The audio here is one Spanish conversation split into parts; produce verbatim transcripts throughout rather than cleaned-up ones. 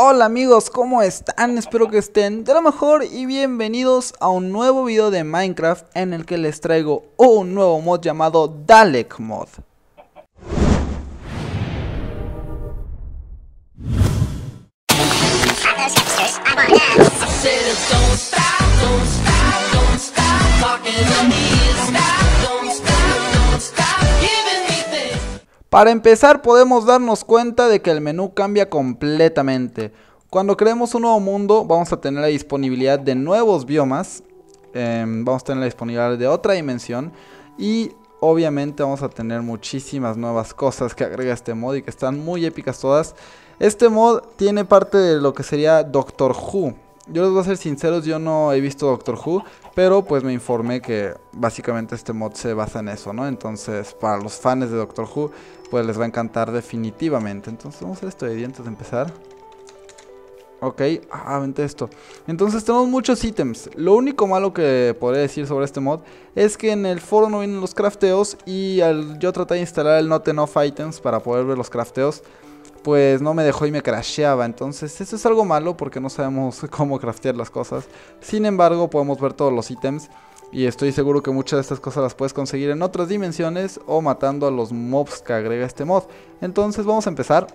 Hola amigos, ¿cómo están? Espero que estén de lo mejor y bienvenidos a un nuevo video de Minecraft en el que les traigo un nuevo mod llamado Dalek Mod. Para empezar podemos darnos cuenta de que el menú cambia completamente. Cuando creemos un nuevo mundo vamos a tener la disponibilidad de nuevos biomas, eh, vamos a tener la disponibilidad de otra dimensión y obviamente vamos a tener muchísimas nuevas cosas que agrega este mod y que están muy épicas todas. Este mod tiene parte de lo que sería Doctor Who. Yo les voy a ser sinceros, yo no he visto Doctor Who, pero pues me informé que básicamente este mod se basa en eso, ¿no? Entonces, para los fans de Doctor Who, pues les va a encantar definitivamente. Entonces, vamos a hacer esto de ahí antes de empezar. Ok, ah, aventé esto. Entonces, tenemos muchos ítems. Lo único malo que podría decir sobre este mod es que en el foro no vienen los crafteos y al yo traté de instalar el Not Enough Items para poder ver los crafteos, pues no me dejó y me crasheaba. Entonces eso es algo malo porque no sabemos cómo craftear las cosas. Sin embargo podemos ver todos los ítems y estoy seguro que muchas de estas cosas las puedes conseguir en otras dimensiones o matando a los mobs que agrega este mod. Entonces vamos a empezar.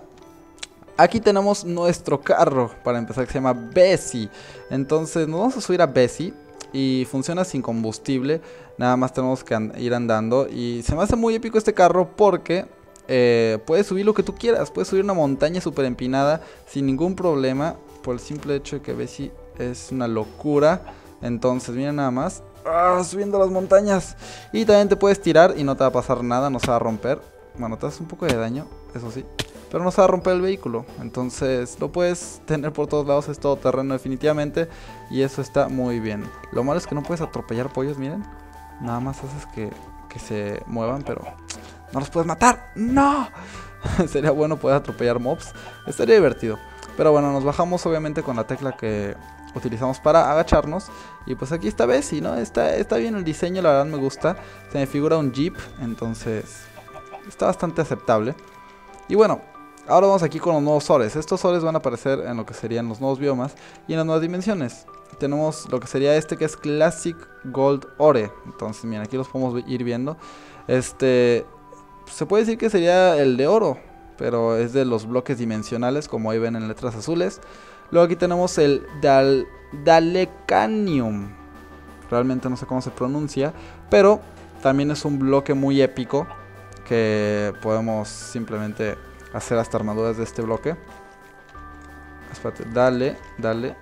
Aquí tenemos nuestro carro para empezar que se llama Bessie. Entonces nos vamos a subir a Bessie y funciona sin combustible. Nada más tenemos que and- ir andando y se me hace muy épico este carro porque... Eh, puedes subir lo que tú quieras, puedes subir una montaña súper empinada sin ningún problema, por el simple hecho de que Bessie es una locura. Entonces mira nada más, ¡ah! Subiendo las montañas. Y también te puedes tirar y no te va a pasar nada, no se va a romper. Bueno, te hace un poco de daño, eso sí, pero no se va a romper el vehículo. Entonces lo puedes tener por todos lados, es todo terreno definitivamente, y eso está muy bien. Lo malo es que no puedes atropellar pollos, miren. Nada más haces que, que se muevan, pero... no los puedes matar, no. Sería bueno poder atropellar mobs, estaría divertido. Pero bueno, nos bajamos obviamente con la tecla que utilizamos para agacharnos. Y pues aquí está Bessie, ¿no? Está, está bien el diseño, la verdad me gusta. Se me figura un jeep, entonces está bastante aceptable. Y bueno, ahora vamos aquí con los nuevos sores. Estos sores van a aparecer en lo que serían los nuevos biomas y en las nuevas dimensiones. Tenemos lo que sería este que es Classic Gold Ore. Entonces miren, aquí los podemos ir viendo. Este... se puede decir que sería el de oro, pero es de los bloques dimensionales, como ahí ven en letras azules. Luego aquí tenemos el Dal Dalekanium. Realmente no sé cómo se pronuncia, pero también es un bloque muy épico que podemos simplemente hacer hasta armaduras de este bloque. Espérate, dale, dale.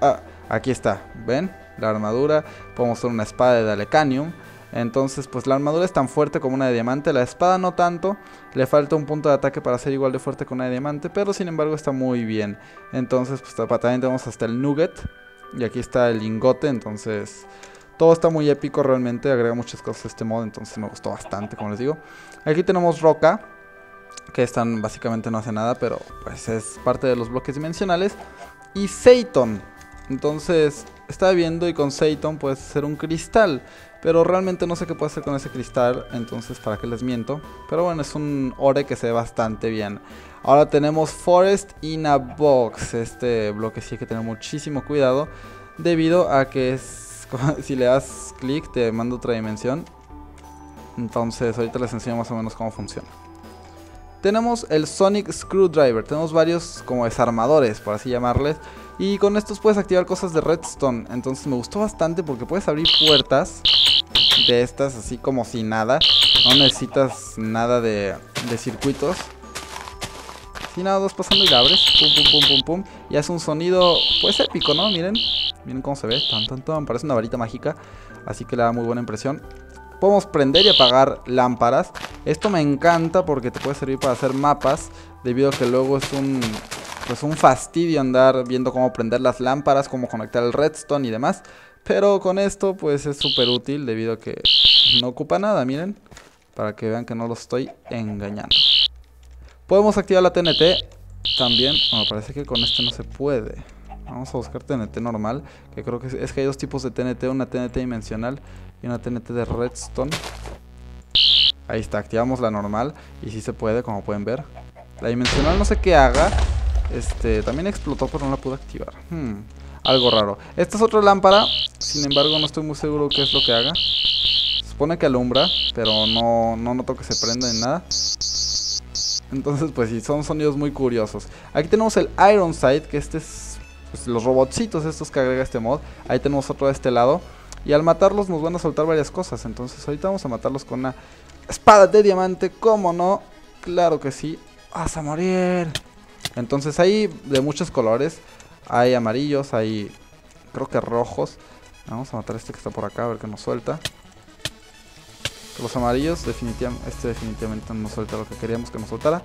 Ah, aquí está, ¿ven? La armadura, podemos hacer una espada de Dalekanium. Entonces pues la armadura es tan fuerte como una de diamante, la espada no tanto, le falta un punto de ataque para ser igual de fuerte que una de diamante, pero sin embargo está muy bien. Entonces pues también tenemos hasta el nugget y aquí está el lingote, entonces todo está muy épico realmente, agrega muchas cosas a este mod, entonces me gustó bastante como les digo. Aquí tenemos roca, que esta básicamente no hace nada, pero pues es parte de los bloques dimensionales, y Seiton. Entonces estaba viendo y con Seiton puedes hacer un cristal, pero realmente no sé qué puedo hacer con ese cristal, entonces para qué les miento. Pero bueno, es un ore que se ve bastante bien. Ahora tenemos Forest in a Box. Este bloque sí hay que tener muchísimo cuidado, debido a que es, si le das clic te manda otra dimensión. Entonces ahorita les enseño más o menos cómo funciona. Tenemos el Sonic Screwdriver. Tenemos varios como desarmadores, por así llamarles, y con estos puedes activar cosas de redstone. Entonces me gustó bastante porque puedes abrir puertas de estas así como si nada. No necesitas nada de, de circuitos. Si nada, vas pasando y la abres. Pum, pum, pum, pum, pum. Y hace un sonido pues épico, ¿no? Miren. Miren cómo se ve. Tan, tan, tan. Parece una varita mágica. Así que le da muy buena impresión. Podemos prender y apagar lámparas. Esto me encanta porque te puede servir para hacer mapas, debido a que luego es un... pues un fastidio andar viendo cómo prender las lámparas, cómo conectar el redstone y demás. Pero con esto pues es súper útil debido a que no ocupa nada, miren. Para que vean que no los estoy engañando. Podemos activar la T N T también. Bueno, parece que con este no se puede. Vamos a buscar T N T normal, que creo que es, es que hay dos tipos de T N T, una T N T dimensional y una T N T de redstone. Ahí está, activamos la normal y sí se puede, como pueden ver. La dimensional no sé qué haga, Este, también explotó pero no la pude activar. hmm, Algo raro. Esta es otra lámpara, sin embargo no estoy muy seguro qué es lo que haga. Se supone que alumbra, pero no, no noto que se prenda ni nada. Entonces pues sí, son sonidos muy curiosos. Aquí tenemos el Iron Sight, que este es pues, los robotcitos estos que agrega este mod. Ahí tenemos otro de este lado. Y al matarlos nos van a soltar varias cosas. Entonces ahorita vamos a matarlos con una espada de diamante, ¿cómo no? Claro que sí, vas a morir. Entonces hay de muchos colores. Hay amarillos, hay creo que rojos. Vamos a matar a este que está por acá, a ver que nos suelta. Los amarillos, definitivamente, este definitivamente no suelta lo que queríamos que nos soltara.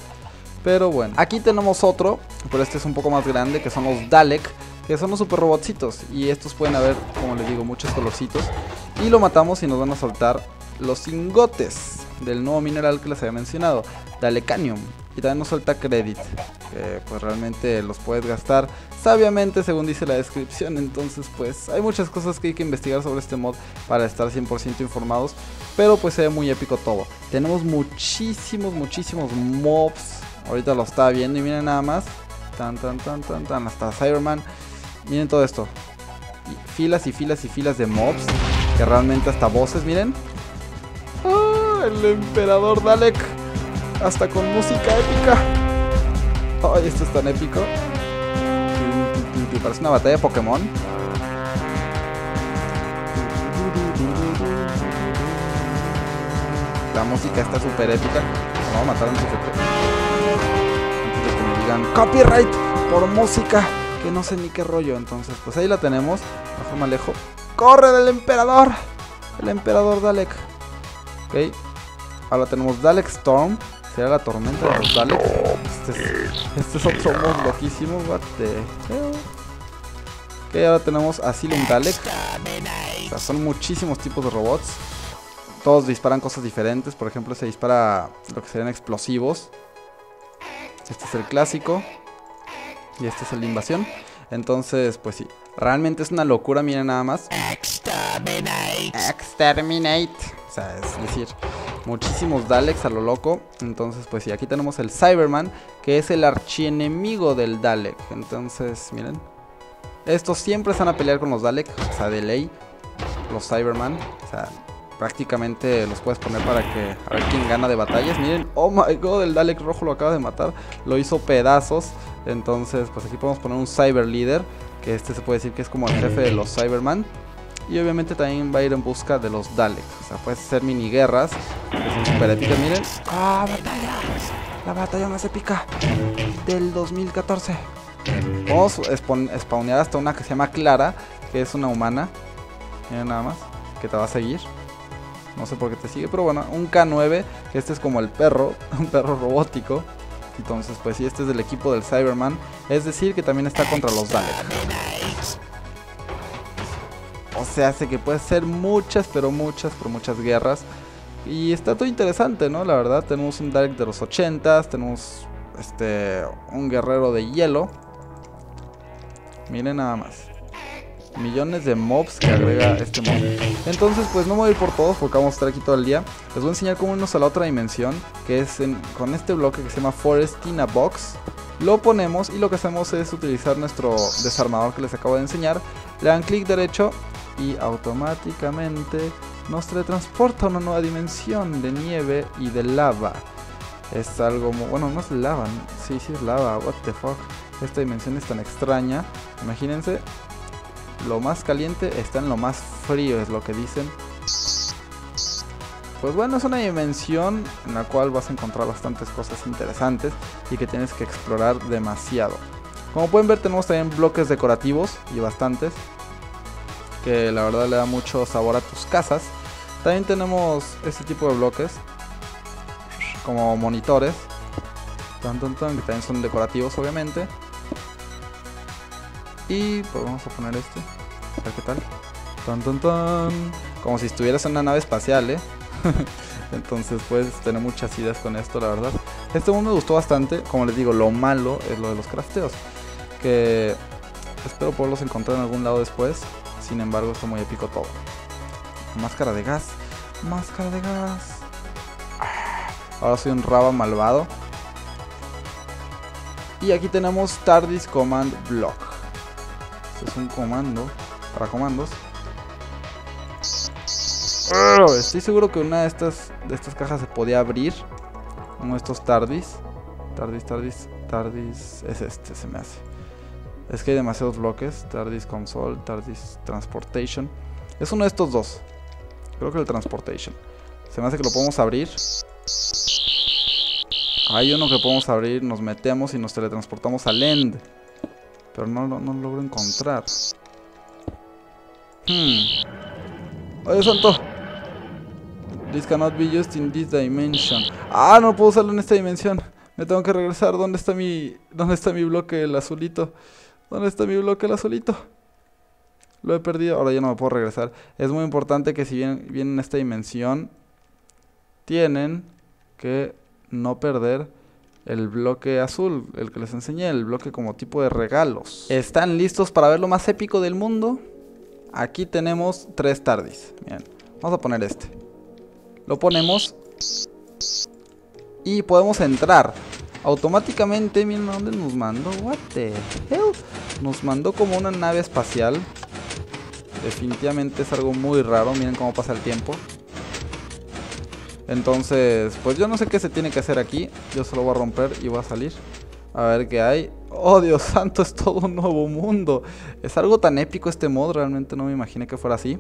Pero bueno, aquí tenemos otro, pero este es un poco más grande, que son los Dalek, que son los super robotcitos. Y estos pueden haber, como les digo, muchos colorcitos. Y lo matamos y nos van a soltar los ingotes del nuevo mineral que les había mencionado, Dalekanium. Y también nos suelta credit, que pues realmente los puedes gastar sabiamente según dice la descripción. Entonces pues hay muchas cosas que hay que investigar sobre este mod para estar cien por ciento informados. Pero pues se ve muy épico todo. Tenemos muchísimos, muchísimos mobs. Ahorita lo estaba viendo y miren nada más. Tan, tan, tan, tan, tan, hasta Cyberman. Miren todo esto. Y filas y filas y filas de mobs. Que realmente hasta voces, miren. ¡Ah! El emperador Dalek. Hasta con música épica. Ay, oh, esto es tan épico. Parece una batalla de Pokémon. La música está súper épica. Nos vamos a matar antes de que me digan copyright por música, que no sé ni qué rollo. Entonces pues ahí la tenemos. Mejor me alejo. ¡Corre del emperador! El emperador Dalek. Ok. Ahora tenemos Dalek Storm. Será la tormenta de los Daleks. Este es, este es otro mod loquísimo. What the hell? Ok, ahora tenemos a Silen Dalek. O sea, son muchísimos tipos de robots. Todos disparan cosas diferentes. Por ejemplo, se dispara lo que serían explosivos. Este es el clásico. Y este es el de invasión. Entonces, pues sí. Realmente es una locura, miren nada más. Exterminate. Exterminate. O sea, es decir, muchísimos Daleks a lo loco. Entonces pues sí, aquí tenemos el Cyberman, que es el archienemigo del Dalek. Entonces miren, estos siempre están a pelear con los Dalek. O sea, de ley, los Cyberman, o sea, prácticamente los puedes poner para que a ver quién gana de batallas. Miren, oh my god, el Dalek rojo lo acaba de matar, lo hizo pedazos. Entonces pues aquí podemos poner un Cyber Leader, que este se puede decir que es como el jefe de los Cyberman. Y obviamente también va a ir en busca de los Dalek. O sea, puede ser mini guerras, que son super épicas, miren. ¡Ah, batalla! La batalla más épica del dos mil catorce. Vamos a spawnear hasta una que se llama Clara, que es una humana. Miren nada más, que te va a seguir. No sé por qué te sigue, pero bueno, un K nueve, que este es como el perro, un perro robótico. Entonces pues sí, este es del equipo del Cyberman. Es decir, que también está contra los Dalek. O sea, hace que puede ser muchas, pero muchas, pero muchas guerras. Y está todo interesante, ¿no? La verdad, tenemos un Dalek de los ochentas, tenemos este un guerrero de hielo. Miren nada más. Millones de mobs que agrega este mod. Entonces, pues no me voy a ir por todos porque vamos a estar aquí todo el día. Les voy a enseñar cómo irnos a la otra dimensión, que es en, con este bloque que se llama Forest in a Box. Lo ponemos y lo que hacemos es utilizar nuestro desarmador que les acabo de enseñar. Le dan clic derecho y automáticamente nos teletransporta a una nueva dimensión de nieve y de lava. Es algo muy... bueno, no es lava, ¿no? Sí, sí es lava, what the fuck. Esta dimensión es tan extraña. Imagínense, lo más caliente está en lo más frío, es lo que dicen. Pues bueno, es una dimensión en la cual vas a encontrar bastantes cosas interesantes y que tienes que explorar demasiado. Como pueden ver, tenemos también bloques decorativos y bastantes, que la verdad le da mucho sabor a tus casas. También tenemos este tipo de bloques como monitores, tan, tan, tan, que también son decorativos obviamente. Y pues vamos a poner este, a ver qué tal. Tan, tan, tan. Como si estuvieras en una nave espacial, ¿eh? Entonces puedes tener muchas ideas con esto, la verdad. Este mundo me gustó bastante. Como les digo, lo malo es lo de los crafteos, que espero poderlos encontrar en algún lado después. Sin embargo, está muy épico todo. Máscara de gas. Máscara de gas. Ahora soy un raba malvado. Y aquí tenemos Tardis Command Block. Este es un comando para comandos. Estoy seguro que una de estas, de estas cajas se podía abrir. Uno de estos Tardis. Tardis, Tardis, Tardis. Es este, se me hace. Es que hay demasiados bloques. Tardis Console, Tardis Transportation. Es uno de estos dos. Creo que el Transportation. Se me hace que lo podemos abrir. Hay uno que podemos abrir. Nos metemos y nos teletransportamos al End. Pero no, no, no lo logro encontrar. Hmm. ¡Oye, santo! This cannot be used in this dimension. ¡Ah, no puedo usarlo en esta dimensión! Me tengo que regresar. ¿Dónde está mi... ¿Dónde está mi bloque, el azulito? ¿Dónde está mi bloque, el azulito? Lo he perdido. Ahora ya no me puedo regresar. Es muy importante que si vienen, vienen a esta dimensión, tienen que no perder el bloque azul, el que les enseñé, el bloque como tipo de regalos. ¿Están listos para ver lo más épico del mundo? Aquí tenemos tres Tardis. Miren, vamos a poner este. Lo ponemos y podemos entrar. Automáticamente, miren a dónde nos mandó. What the hell? Nos mandó como una nave espacial. Definitivamente es algo muy raro. Miren cómo pasa el tiempo. Entonces, pues yo no sé qué se tiene que hacer aquí. Yo solo voy a romper y voy a salir. A ver qué hay. ¡Oh, Dios santo! Es todo un nuevo mundo. Es algo tan épico este mod. Realmente no me imaginé que fuera así.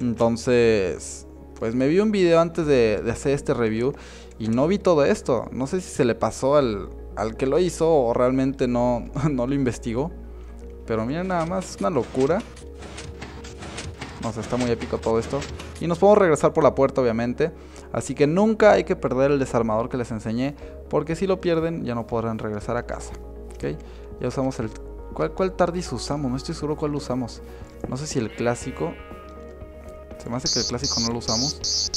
Entonces, pues me vi un video antes de, de hacer este review. Y no vi todo esto. No sé si se le pasó al, al que lo hizo o realmente no, no lo investigó. Pero miren nada más, es una locura. No sé, está muy épico todo esto. Y nos podemos regresar por la puerta, obviamente. Así que nunca hay que perder el desarmador que les enseñé, porque si lo pierden ya no podrán regresar a casa. ¿Okay? Ya usamos el... ¿Cuál, cuál Tardis usamos? No estoy seguro cuál usamos. No sé si el clásico. Se me hace que el clásico no lo usamos.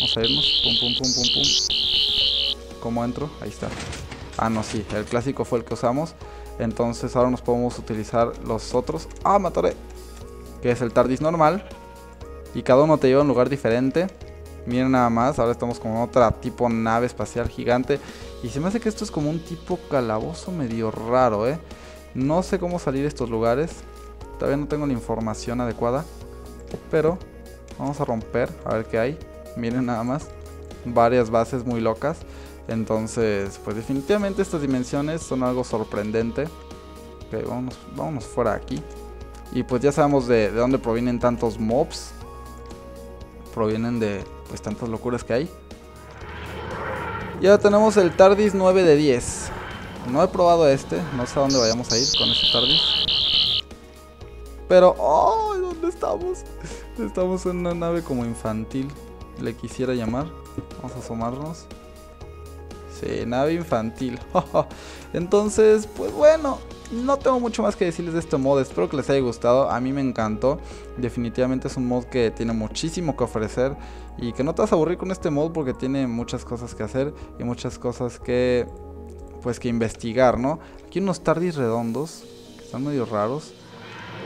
Vamos a irnos. Pum, pum, pum, pum, pum. ¿Cómo entro? Ahí está. Ah, no, sí. El clásico fue el que usamos. Entonces ahora nos podemos utilizar los otros. ¡Ah, mataré! Que es el Tardis normal. Y cada uno te lleva a un lugar diferente. Miren nada más, ahora estamos con otra tipo nave espacial gigante. Y se me hace que esto es como un tipo calabozo medio raro, eh. No sé cómo salir de estos lugares. Todavía no tengo la información adecuada. Pero vamos a romper, a ver qué hay. Miren nada más, varias bases muy locas. Entonces, pues definitivamente estas dimensiones son algo sorprendente. Ok, vámonos, vámonos fuera de aquí. Y pues ya sabemos de, de dónde provienen tantos mobs. Provienen de pues tantas locuras que hay. Y ahora tenemos el Tardis nueve de diez. No he probado este. No sé a dónde vayamos a ir con este Tardis. Pero... ¡Oh! ¿Dónde estamos? Estamos en una nave como infantil. Le quisiera llamar. Vamos a asomarnos. Sí, nave infantil. Entonces, pues bueno... No tengo mucho más que decirles de este mod, espero que les haya gustado, a mí me encantó. Definitivamente es un mod que tiene muchísimo que ofrecer y que no te vas a aburrir con este mod porque tiene muchas cosas que hacer y muchas cosas que pues que investigar, ¿no? Aquí unos Tardis redondos, que están medio raros,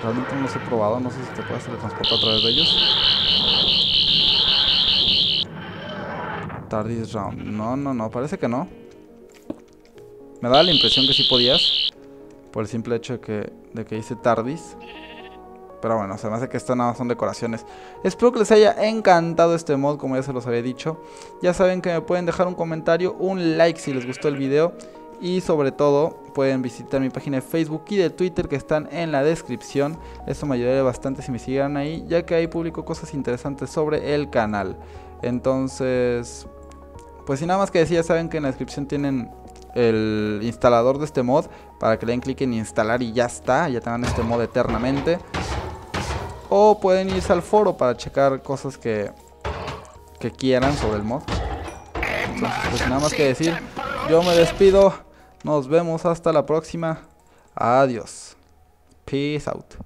realmente no los he probado, no sé si te puedes teletransportar a través de ellos. Tardis round, no, no, no, parece que no. Me daba la impresión que sí podías. Por el simple hecho de que, de que hice Tardis. Pero bueno, se me hace que estas nada más son decoraciones. Espero que les haya encantado este mod, como ya se los había dicho. Ya saben que me pueden dejar un comentario, un like si les gustó el video. Y sobre todo, pueden visitar mi página de Facebook y de Twitter que están en la descripción. Eso me ayudaría bastante si me siguieran ahí, ya que ahí publico cosas interesantes sobre el canal. Entonces, pues sin nada más que decir, ya saben que en la descripción tienen... el instalador de este mod para que le den clic en instalar y ya está, ya tengan este mod eternamente. O pueden irse al foro para checar cosas que que quieran sobre el mod. Entonces, pues nada más que decir, yo me despido, nos vemos hasta la próxima. Adiós. Peace out.